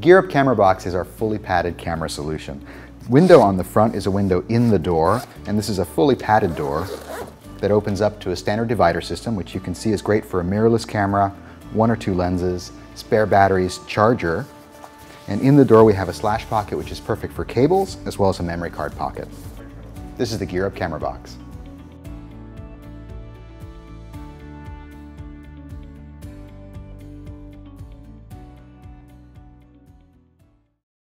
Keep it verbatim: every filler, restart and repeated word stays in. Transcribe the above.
GearUp Camera Box is our fully padded camera solution. Window on the front is a window in the door, and this is a fully padded door that opens up to a standard divider system, which you can see is great for a mirrorless camera, one or two lenses, spare batteries, charger, and in the door we have a slash pocket which is perfect for cables as well as a memory card pocket. This is the GearUp Camera Box.